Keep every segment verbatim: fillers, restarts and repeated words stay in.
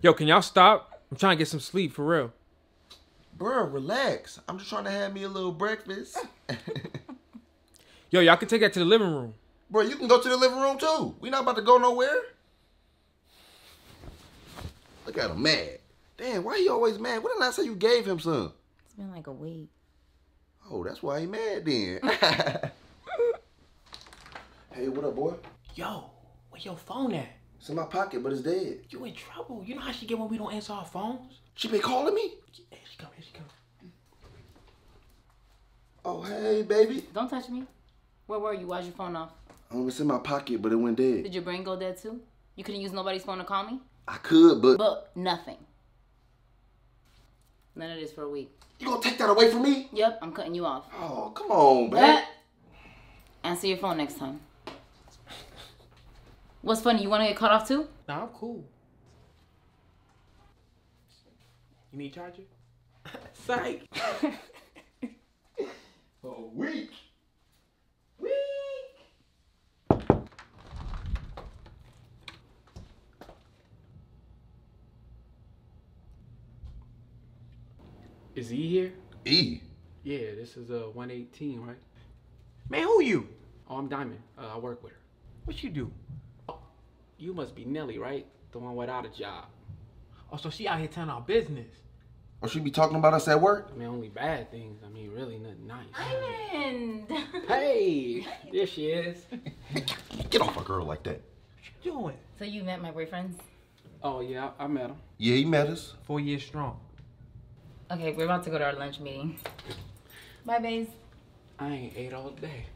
Yo, can y'all stop? I'm trying to get some sleep, for real. Bro, relax. I'm just trying to have me a little breakfast. Yo, y'all can take that to the living room. Bro, you can go to the living room, too. We not about to go nowhere. Look at him mad. Damn, why he always mad? When did I say you gave him some? It's been like a week. Oh, that's why he mad then. Hey, what up, boy? Yo, where your phone at? It's in my pocket, but it's dead. You in trouble. You know how she get when we don't answer our phones? She been calling me? Here she come, here she come. Oh, hey, baby. Don't touch me. Where were you? Why's your phone off? Um, it's in my pocket, but it went dead. Did your brain go dead, too? You couldn't use nobody's phone to call me? I could, but... But nothing. None of this for a week. You gonna take that away from me? Yep, I'm cutting you off. Oh, come on, babe. That... Answer your phone next time. What's funny? You want to get cut off, too? Nah, I'm cool. You need charger? Psych! For a week? Is E here? E? Yeah, this is uh, one eighteen, right? Man, who you? Oh, I'm Diamond. Uh, I work with her. What you do? Oh, you must be Nelly, right? The one without a job. Oh, so she out here telling our business. Oh, she be talking about us at work? I mean, only bad things. I mean, really nothing nice. Diamond! Hey! There she is. Get off a girl like that. What you doing? So you met my boyfriends? Oh, yeah, I, I met him. Yeah, he met us. Four years strong. Okay, we're about to go to our lunch meeting. Bye, babes. I ain't ate all day.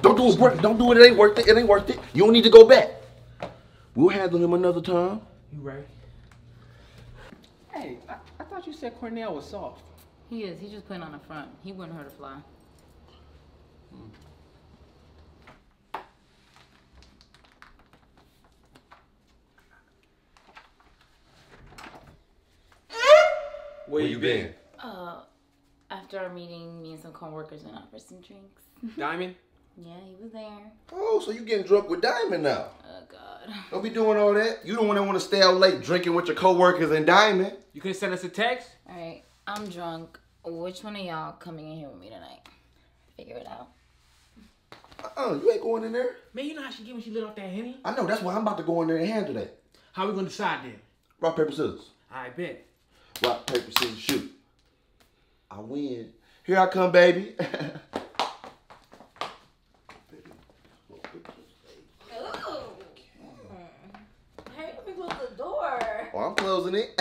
Don't do it. Worth, don't do it. It ain't worth it. It ain't worth it. You don't need to go back. We'll handle him another time. You right. Hey, I, I thought you said Cornell was soft. He is. He's just putting on a front. He wouldn't hurt a fly. Mm. Where, Where you been? been? Uh, after our meeting, me and some coworkers went out for some drinks. Diamond? Yeah, he was there. Oh, so you getting drunk with Diamond now? Oh, God. Don't be doing all that. You the one that want to stay out late drinking with your coworkers and Diamond. You can send us a text? All right, I'm drunk. Which one of y'all coming in here with me tonight? Figure it out. Uh-uh, you ain't going in there. Man, you know how she get when she lit off that Henny? I know, that's why I'm about to go in there and handle that. How we going to decide then? Rock, paper, scissors. I bet. Rock, paper, scissors, shoot. I win. Here I come, baby. Oh, how are you gonna close the door? Oh, I'm closing it.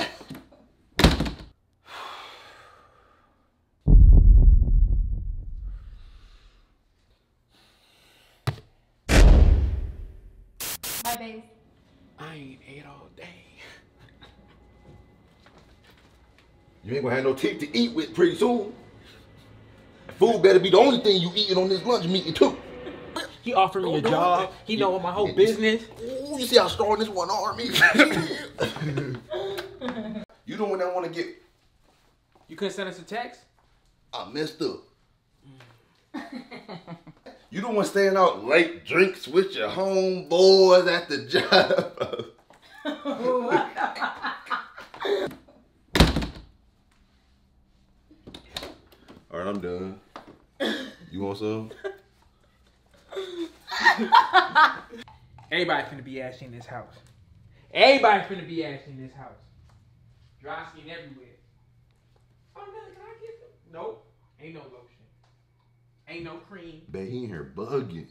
Bye, babe. I ain't ate all day. You ain't gonna have no teeth to eat with pretty soon. Food better be the only thing you eating on this lunch meeting too. He offered me a job. He know my whole business. Ooh, you see how strong this one arm is? You the one that wanna get. You couldn't send us a text? I messed up. You the one staying out late drinks with your homeboys at the job. All right, I'm done. You want some? Everybody finna be ashy in this house. Everybody finna be ashy in this house. Dry skin everywhere. Oh, no, can I get some? Nope. Ain't no lotion. Ain't no cream. Bet he in here bugging.